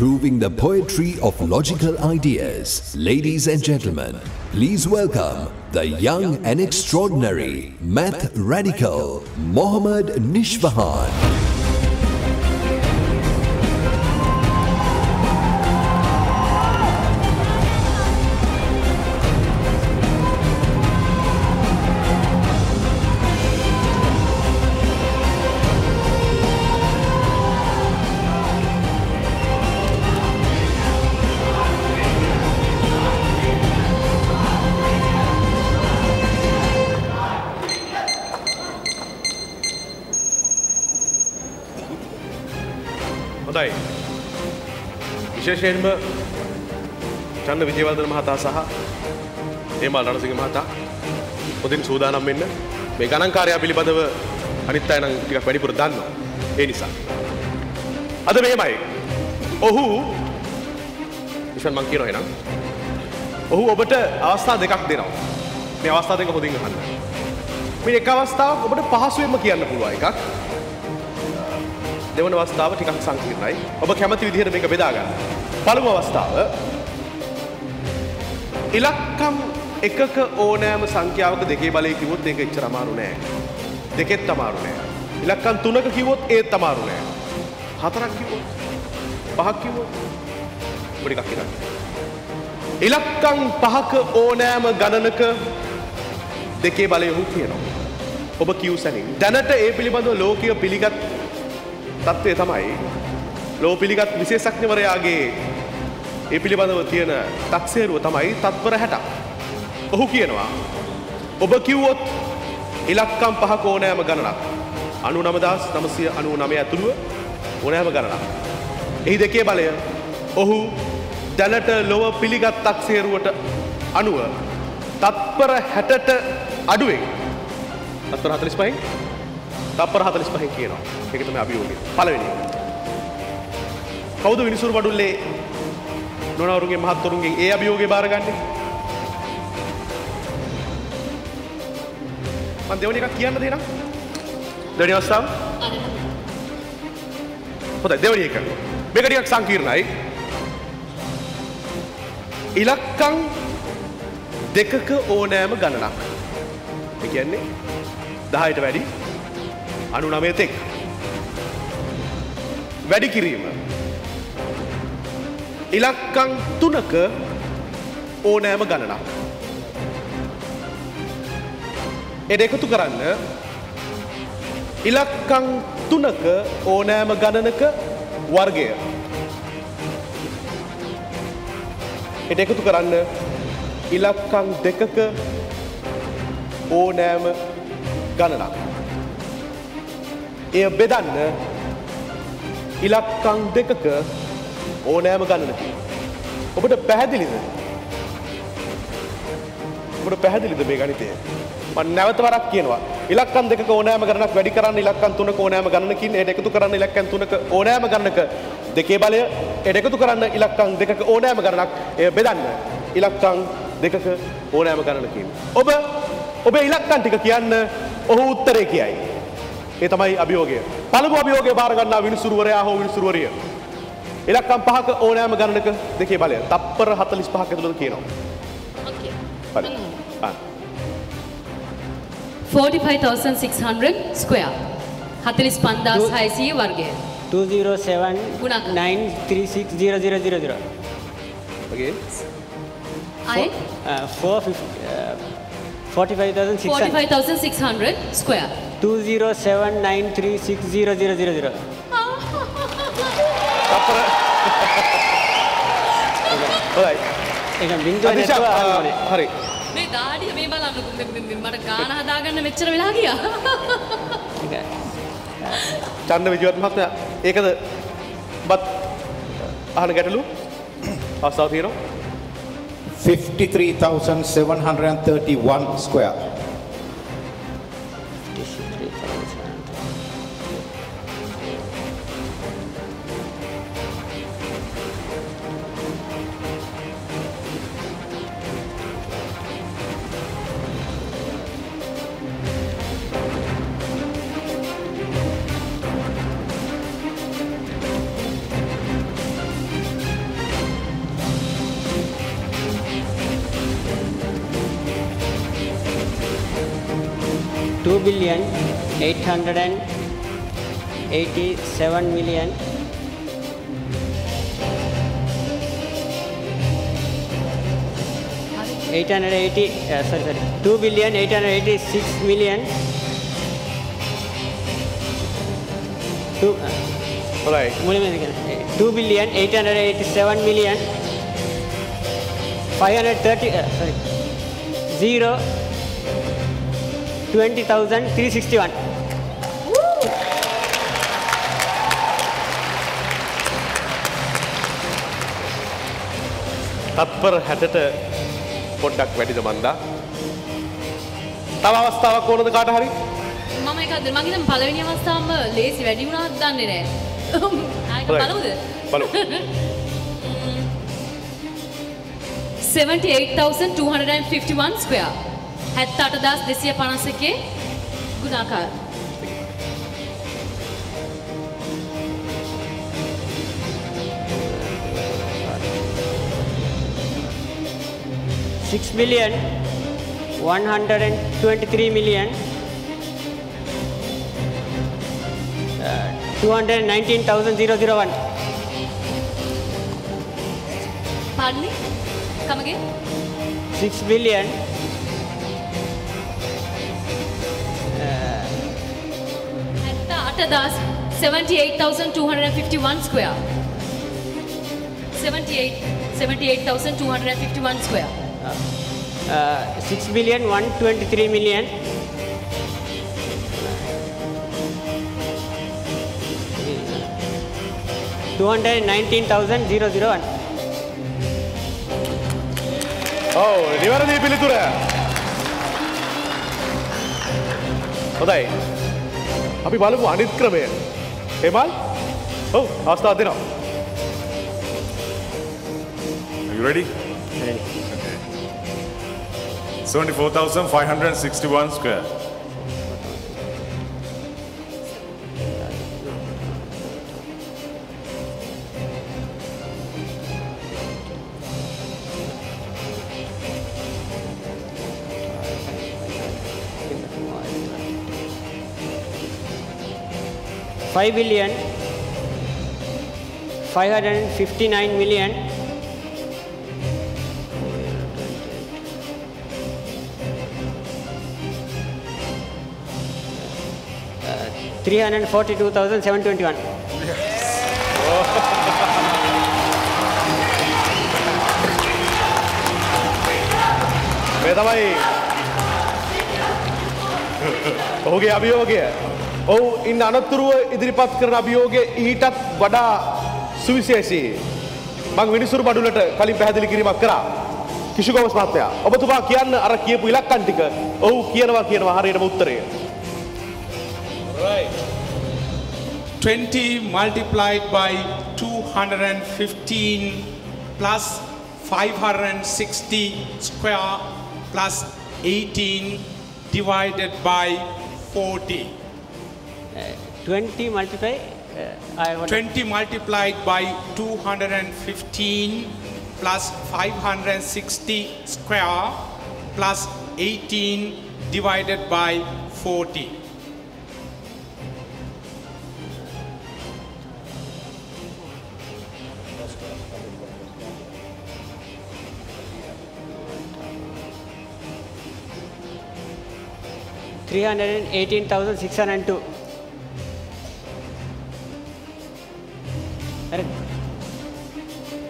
proving the poetry of logical ideas. Ladies and gentlemen, please welcome the young and extraordinary math radical Mohammed Nishwahan. විශේෂයෙන්ම චන්න විජේවර්ධන මහතා සහ හේමල් රණසිංහ මහතා පොදින් සූදානම් වෙන්න මේ ගණන්කාරයා පිළිබඳව අනිත් අය නම් ටිකක් වැඩිපුර දන්නවා ඒ නිසා අද මෙහෙමයි ඔහු ඔබට අවස්ථා දෙකක් දෙනවා මේ අවස්ථා දෙක හොඳින් අහන්න මේ එක අවස්ථාවක් ඔබට පහසුවෙන්ම කියන්න පුළුවන් එකක් දෙවන අවස්ථාව ටිකක් සංකීර්ණයි. ඔබ කැමති විදිහට මේක බෙදා ගන්න. පළමු අවස්ථාව ඉලක්කම් එකක ඕනෑම සංඛ්‍යාවක දෙකේ බලය කිව්වොත් ඒක එච්චර අමාරු නෑ. දෙකෙත් අමාරු නෑ. ඉලක්කම් තුනක කිව්වොත් ඒත් අමාරු නෑ. හතරක් කිව්වොත් පහක් කිව්වොත් පොඩි එකක් ඉතින්. ඉලක්කම් පහක ඕනෑම ගණනක දෙකේ බලය උත් කියනවා. ඔබ කියුසනින් දැනට ඒ පිළිබඳව ලෝකීය පිළිගත් තත්ත්වය තමයි ලෝ පිළිගත් විශේෂඥවරයාගේ ඒ පිළිබඳව තියෙන තක්සේරුව තමයි තත්පර 60ක්. ඔහු කියනවා ඔබ කිව්වොත් ඉලක්කම් පහක ඕනෑම ගණනක් 99999 ඇතුළුව ඕනෑම ගණනක්. එහි දෙකේ බලය ඔහු දැනට ලොව පිළිගත් තක්සේරුවට අනුව තත්පර 60ට අඩුවෙන් තත්පර 45යි තත්පර 45 කියනවා. ඒක තමයි අභියෝගය. පළවෙනි. කවුද විනිසුරු වඩුල්ලේ නොනවරුන්ගේ මහත්වරුන්ගේ ඒ අභියෝගය බාරගන්නේ? මම දෙවෙනි එකක් කියන්න දෙන්නම්. දෙවෙනි අවස්ථාව. හොඳයි දෙවෙනි එක. මේක ටිකක් සංකීර්ණයි. ඉලක්කම් දෙකක ඕනෑම ගණනක්. ඒ කියන්නේ 10ට වැඩි 99 තෙක් වැඩි කිරීම ඉලක්කම් තුනක ඕනෑම ගණනක් ඒ දෙකතු කරන්න ඉලක්කම් තුනක ඕනෑම ගණනක වර්ගය ඒ දෙකතු කරන්න ඉලක්කම් දෙකක ඕනෑම ගණනක් එය බෙදන්න ඉලක්කම් දෙකක ඕනෑම ගණනකින් ඔබට පැහැදිලිද මේ ගණිතය මම නැවත වරක් කියනවා ඉලක්කම් දෙකක ඕනෑම ගණනක් වැඩි කරන්න ඉලක්කම් තුනක ඕනෑම ගණනකින් ඒට එකතු කරන්න ඉලක්කම් තුනක ඕනෑම ගණනක දෙකේ බලය ඒට එකතු කරන්න ඉලක්කම් දෙකක ඕනෑම ගණනක් එය බෙදන්න ඉලක්කම් දෙකක ඕනෑම ගණනකින් ඔබ ඔබේ ඉලක්කම් ටික කියන්න ඔහු උත්තරේ කියයි ඒ තමයි අභියෝගය. පළමු අභියෝගය බාර ගන්නා විනිසුරුවරයා හෝ විනිසුරුවරිය. ඉලක්කම් පහක ඕනෑම ගණනක දෙකේ බලය. තප්පර 45ක් ඇතුළත කියනවා. ඔකේ. හරි. 45600 square 45600 වර්ගය. 207936000. ඔකේ. අය 45600 square 207936000. Alright. Eka bindu anisha. Hari. Me gaadi me balannu kumbe mara gaana hadaganna mechchara wela giya. Eka. Channa Vijayath mahathaya. Ekada bat ahana gatalu. Asaw thiyeno. 53,731 square. 53,731. 2,887,000,000. Eight hundred eighty. Sorry, 2,886,000,000. Right. 2,887,000,000. 530. Sorry. 0,20,361. Upper headed. Pondak වැඩිද මන්දා තව අවස්ථාවක් කොහොමද කාට හරි මම එක හදලා මං හිතන්නේ පළවෙනි අවස්ථාවම ලේසි වැඩි වුණාද දන්නේ නැහැ ආයෙත් බලමුද බලමු 78,251 square 78,251 K ගුණාකාර Six million, 123,000,000, 219,000,001. Pardon me? Come again. 6 billion, 78,251 square. 78,251 square. 6,123,000,000 219,000,001 Oh, nivaradi pilitura. Hodai. Api balamu anith kramaya. Hemal? Oh, avasthawa denawa. Are you ready? Ready. 74,561 square. 5,559,000,000. 342,721. Yes. Oh. Beta bhai. Ho gaya abhi ho gaya. Oh, in anathuruwa idiripath karana abhi ho gaya. Eetat vada suvisheshi. Mang minisuru badulata kali pahadili kirimak kara. Kishukawas mahatya. Oba thuba kiyanna ara kiyapu ilakkan tika. Oh, kiyanawa hariyata uttare. Right. 20 multiplied by 215 plus 560 square plus 18 divided by 40. 20 multiplied by 215 plus 560 square plus 18 divided by 40. 318,602. Correct.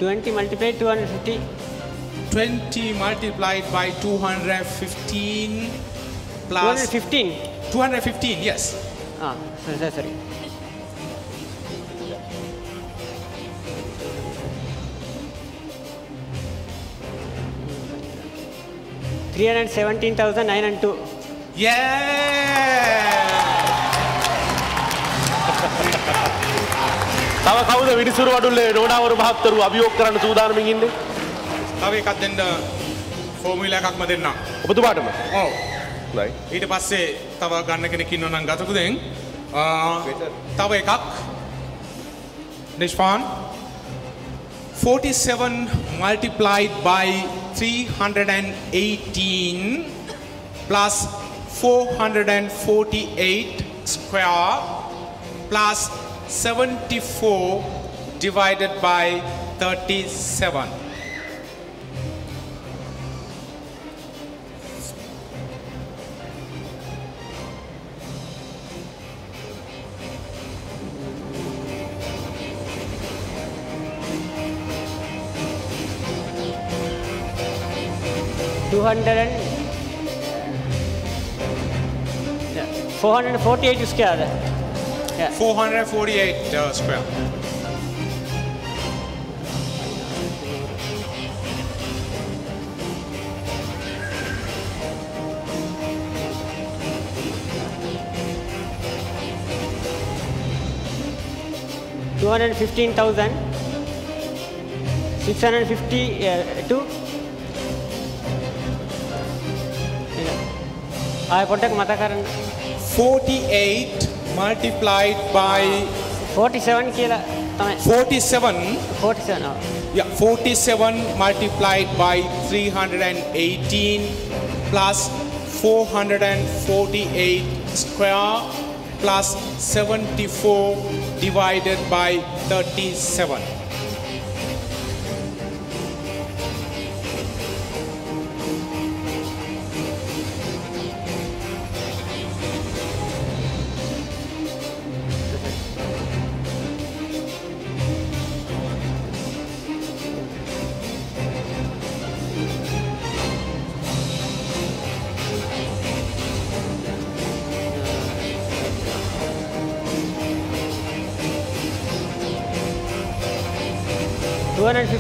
20 multiplied 250. 20 multiplied by 215 plus 215. 215. Yes. Ah, sorry. 317,902. Yeah! Tava kawuda vidisuru wadulle noda oru mahattaru abiyog karanna soodanam inne. Tava ekak denna formula ekakma denna. Obathubadama. Oh. Right. ඊට පස්සේ තව ගන්න කෙනෙක් ඉන්නව නම් ගතකු දැන්. තව එකක්. Nishwahan. 47 multiplied by 318 plus 448 square plus 74 divided by 37. Four hundred forty-eight square. Yeah. 448 square. $215,652. I contact Matakaran. 48 multiplied by 47 kila. 47. Yeah, 47 multiplied by 318 plus 448 square plus 74 divided by 37.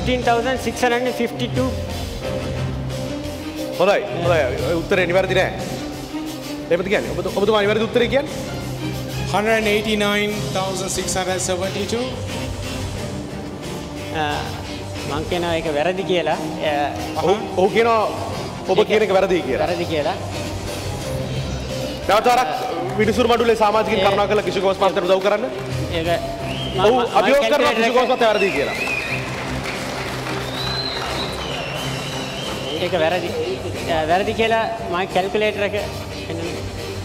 215,652. Mulai. Utara ni baru tidak. Dapat kian. Apa tu mana baru utara kian? 189,672. Mungkin ada yang baru tidak lah. Okey no. Obat kira yang baru tidak. Baru tidak lah. Dah tu orang video suruh madu le samaj kini karena kalau kisah kos pas terus jauh kerana. Abiyok kerana kisah kos pas terus tidak lah. एक variety केला माय calculate रखे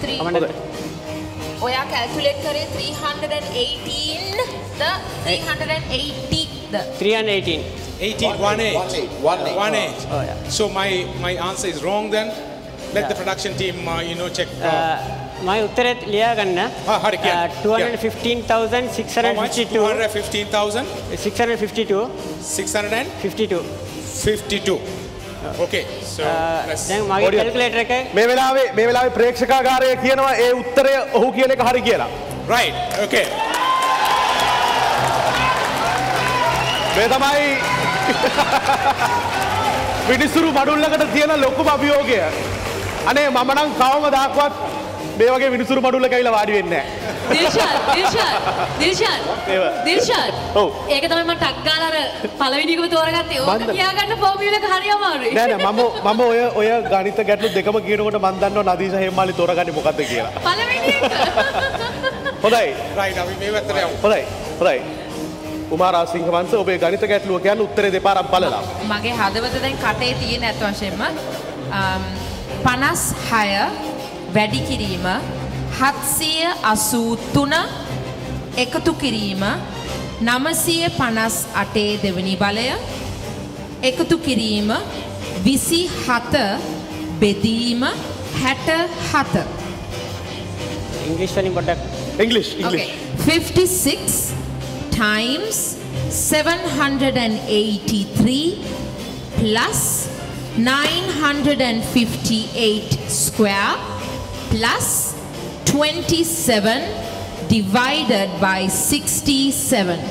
three ओ या calculate करे 318 the 380 the 318 18 18 18 18 O या so my answer is wrong then let the production team you know check my उत्तर लिया करना 215,652 652 ओके सो मार्केट कैलकुलेट रखे मैं वेला प्रेक्षका कार एक ही ना ये उत्तरे हो किया ने कहाँ रिकिया ला राइट ओके मैं तबाई विनिशुरु मधुल लगा तो दिया ना लोगों बाबी हो गया अने मामनांग खाओंगा दाखवात मैं वाके विनिशुरु मधुल लगा ही लवाड़ी इन्हें Dilshan. Oh. Eka thamai man takgala ra palavini ko thora gatte. Oka kiya ganna formula ka hari amaru. Nē mama oya ganitha gatlu dekama kiyenokota man dannawa Nadisha Hemmali thora ganne mokadda kiyala. Palavini එක. හොඳයි. Right අපි මේ වැත්තට යමු. හොඳයි. උමාරා සිංහවංශ ඔබේ ගණිත ගැටලුව කියන්නේ උත්තරේ දෙපාරක් බලලා. මගේ හදවත දැන් කටේ තියෙන අත වශයෙන්ම 56 වැඩි කිරීම 783 එකතු කිරීම 958 දෙවෙනි බලය එකතු කිරීම 27 බෙදීම 67 English වලින් පොඩ්ඩක් English 56 times 783 plus 958 square plus 27 divided by 67.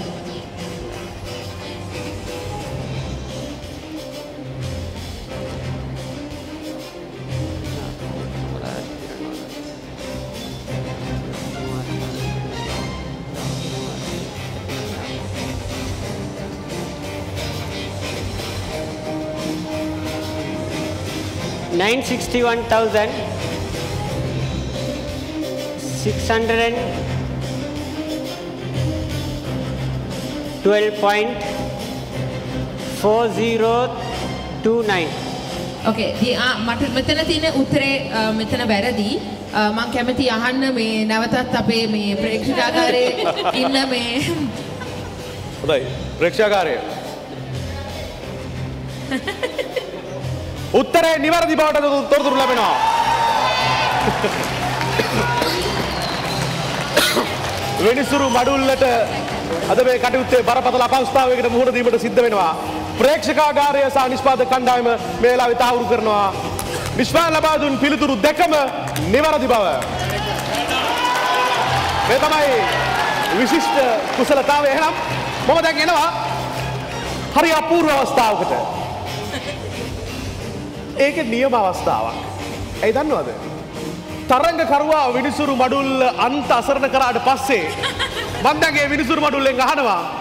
$961,612.4029. Okay, dia metelah tiada utre metelah beradi, mang kemati ahan me, nawata tapi me, prakshagare, inna me. Baik, prakshagare. Utre ni beradi bawa tu tertutup lagi no. Venisuru madul let, adab kati utte barapatala pausta, kita muda di bawah siddha benua. Prakshaka gari asa Nishwahan kandai mela vitahuru kerana Nishwahan labadun filturu dekam niwara dibawa. Betamai visist kusalatawe henam, mama tak kena wah hari apur awastau kita. Eke niyam awastau. Aidan no ada. Tarang karua Vinisuru madul anta sarana kerad passe. Bandang ke Vinisuru madul lengahan wah.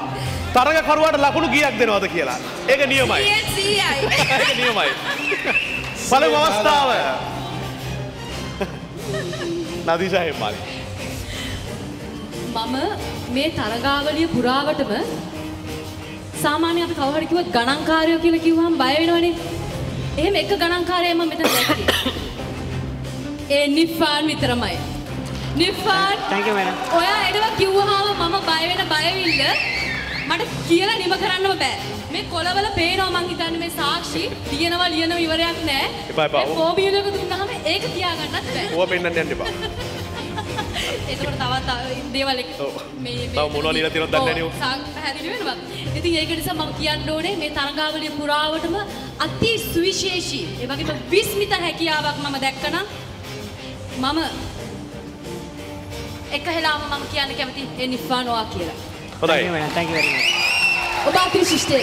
Tarang karua ada lakunu giyak deno ada kiala. Eka niyamai. Eka niyamai. Paling awastau. Nadisha Hemari. Mama, me tarangawali pura awat me. Samani apa kau hari kau ganangkarya kila kau ham bayar ini. Eh, meka ganangkarya mama mita lagi. Eh, Nishwahan mitra mai. Nishwahan. Thank you, madam. Oh ya, itu apa kau ham mama bayar ini. Mata kiala ni makanan apa? Mereka kola bela pain orang kita ni mereka saksi dia nama ibarat yang ni. Ibarat apa? Fobia juga tu nama mereka ek dia akan nak. Wah pain nanti ni apa? Itu pertama dewa lek. Tahu mula ni nanti nanti ni. Sang hari ni apa? Itu yang kita sama kian done mereka tarangga beli pura awat mana ati suisheshi. Ibarat kita bismita heki awak mama dek kana. Mama ekahela mama kian ke mati Nishwahan awak kiala. Thank you very much. Obati sister,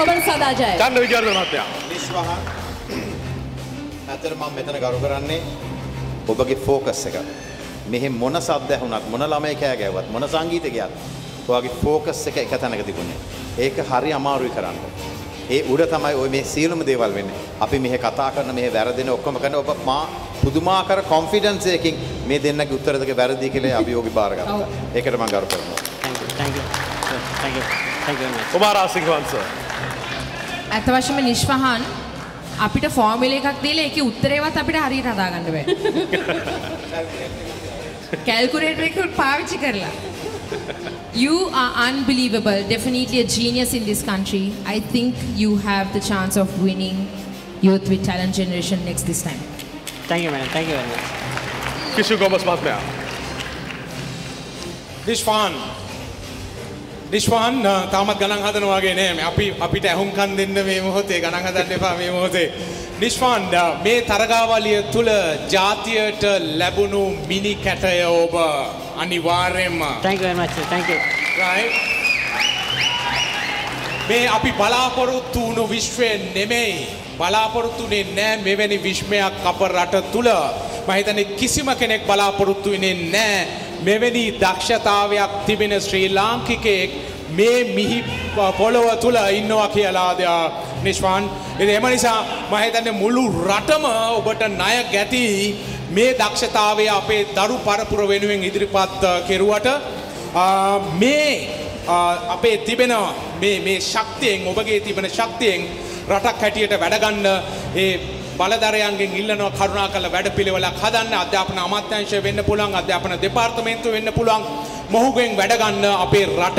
oban sada jai. Tandu ijar bermatya. Nishwahan, nanti ramah metan garugaran ni, obagi fokus segar. Mihim mona sabda hunat, mona lama ikhaya gayat, mona sangi tegiat. Obagi fokus segar ikatan agati punya. Ek hari amaru ikaran. E urat amai mih silum dewal bini. Api mih kata akan mih beradine okam akan obak ma, puduma akar confidence eking mih denna ke uttar deke beradi kele abi ogi barga. Ek ramah garugaran. Thank you. Umar Asik Hansa. Atawasnya Nishwahan, apitah formula kak dili, kiki utrewa tapi dah hari rada gan deh. Calculator ikut paham cikarla. You are unbelievable. Definitely a genius in this country. I think you have the chance of winning Youth with Talent Generation Next this time. Thank you, man. Thank you very much. Kishu Gomez Matmya. Nishwahan. Nishwahan, tamat ganang hadan wage ne, api tehum kan din me mohote ganang hadan depa me mohote. Nishwahan, me taragawaliya thula jatiyat labunu mini kataya oba aniwarema. Thank you very much, sir. Thank you. Right. Me api balaporuttu nu vishwe nemei, balaporuttu ne ne meveni vishmeya kaparata thula. Mahitane kisima kenek balaporuttu ne ne. Meveni dakshatawayak tibena Sri Lankikek me mihi polowa thula innowa kiyala deya Nishwahan ehema nisa ma hitanne mulu ratama obata naya gathi me dakshatawe ape daru parapura wenuwen idiripat keruwata me ape tibena me shaktiyen obage tibena shaktiyen ratak hatiyata weda ganna e බලධරයන්ගෙන් ඉල්ලනවා කරුණාකරලා වැඩපිළිවෙලක් හදන්න අධ්‍යාපන අමාත්‍යාංශය වෙන්න පුළුවන් අධ්‍යාපන දෙපාර්තමේන්තුව වෙන්න පුළුවන් මොහුගෙන් වැඩ ගන්න අපේ රට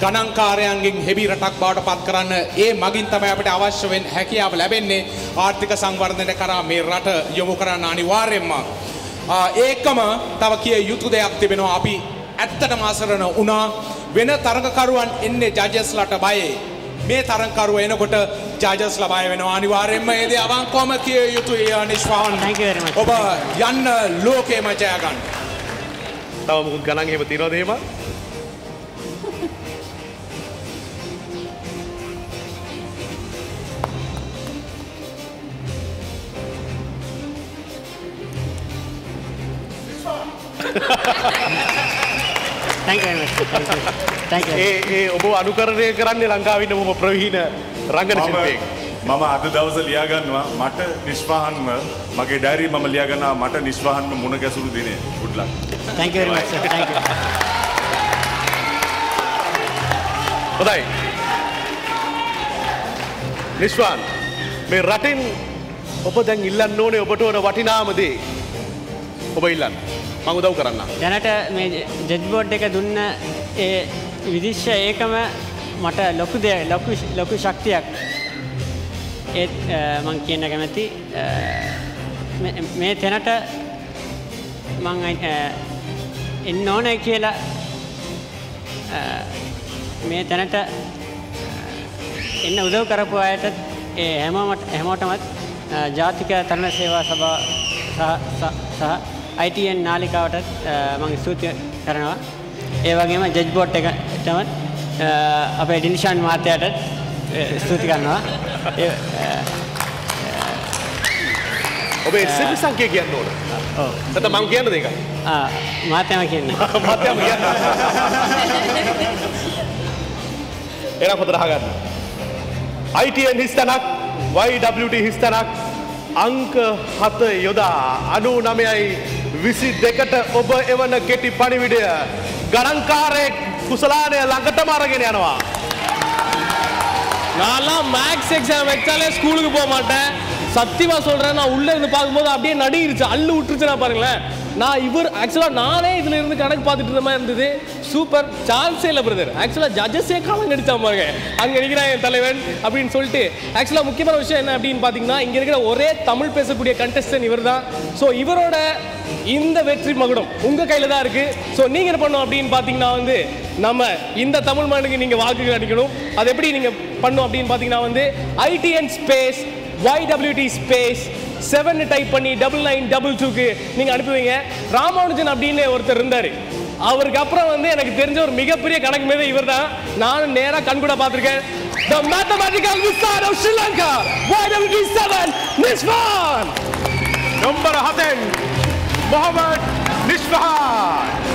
ගණන්කාරයන්ගෙන් හෙබි රටක් බවට පත් කරන්න ඒ මගින් තමයි අපිට අවශ්‍ය වෙන්නේ හැකියාව ලැබෙන්නේ ආර්ථික සංවර්ධනය කරා මේ රට යොමු කරන්න අනිවාර්යයෙන්ම ඒකම තව කිය යුතු දෙයක් තිබෙනවා අපි ඇත්තටම අසරණ වුණා වෙන තරඟකරුවන් එන්නේ ජජස්ලාට බයයි මේ තරංකරුව එනකොට ජජස් ලා බය වෙනවා අනිවාර්යයෙන්ම ඒ දේ අවංකවම කිය යුතුයි නිශ්වාන් ඔබ යන්න ලෝකෙම ජය ගන්න. තව මොකක් ගණන් එහෙම තියනවද එහෙම? Thank you. Obo anukarane karanne Lankawa inna mama pravihina rangana shilpiyek. Mama ada dawasa liya gannawa mata Nishwahanwa mage diary mama liya gannawa mata Nishwahanwa muna gasuru dine. Good luck. Thank you very much sir. Thank you. Hodai. Nishwahan me ratin ඔබ දැන් ඉල්ලන්න ඕනේ ඔබට ඕන වටිනාම දේ. ඔබ ඉල්ලන්න. මම උදව් කරන්නම්. දැනට මේ ජජ් බෝඩ් එක දුන්න ඒ විනිශ්චය ඒකම මට ලොකු දෙයක් ලොකු ශක්තියක්. ඒත් මම කියන්න කැමති මේ තැනට මම එන්න ඕනේ කියලා මේ තැනට එන්න උදව් කරපු අයට ඒ හැමෝටමත් ජාතික තරණ සේවා සභාව සහ ITN නාලිකාවට මම ස්තුති කරනවා. ඒ වගේම ජජ් බෝඩ් එකටම අපේ ඩිනිෂාන් මහත්තයාට ස්තුති කරනවා. ඔබේ සිල් සංකේ කියන්න ඕන. ඔව්. නැත්නම් මම කියන්නද ඒක? ආ මහත්තයාම කියන්න. මහත්තයාම කියන්න. එරා පොත ගන්න. ITN හිස්තනක් YWT හිස්තනක් අංක 7 යොදා 99.22ට ඔබ එවන කෙටි පණිවිඩය ගණන්කාරයෙක් කුසලානය ළඟටම අරගෙන යනවා. நான்லாம் மேக்ஸ் எக்ஸாம் வச்சாலே ஸ்கூலுக்கு போக மாட்டேன். சத்தியமா சொல்றேன், நான் உள்ள இருந்து பார்க்கும்போது அப்படியே நடுங்கிருச்சு, அள்ளு விட்டுருச்சுனா பாருங்களேன். நான் இவர் ஆக்சுவலாக நானே இதில் இருந்து கணக்கு பார்த்துட்டு இருந்த மாதிரி இருந்தது. சூப்பர் சான்ஸே இல்லை பிரதர். ஆக்சுவலாக ஜட்ஜஸே காலம் கடிச்சா பாருங்க, அங்கே நிற்கிறான் என் தலைவன் அப்படின்னு சொல்லிட்டு. ஆக்சுவலாக முக்கியமான விஷயம் என்ன அப்படின்னு பார்த்தீங்கன்னா, இங்கே இருக்கிற ஒரே தமிழ் பேசக்கூடிய கண்டெஸ்டன் இவர் தான். ஸோ இவரோட இந்த வெற்றி மகுடம் உங்கள் கையில் தான் இருக்குது. ஸோ நீங்கள் என்ன பண்ணணும் அப்படின்னு பார்த்தீங்கன்னா, வந்து நம்ம இந்த தமிழ் மாநிலத்துக்கு நீங்கள் வாக்குகள் அடிக்கணும். அது எப்படி நீங்கள் பண்ணணும் அப்படின்னு பார்த்தீங்கன்னா, வந்து ITN space YWT space 7 type பண்ணி 9922க்கு நீங்கள் அனுப்புவீங்க. ராமானுஜன் அப்படின்னு ஒருத்தர் இருந்தார். அவருக்கு அப்புறம் வந்து எனக்கு தெரிஞ்ச ஒரு மிகப்பெரிய கணக்கு மேலே இவர் தான். நானும் நேராக கண்கூட பார்த்துருக்கேன். The mathematical wizard of Sri Lanka, YWT 7, Nishwahan. Number 10, Mohammed Nishwahan.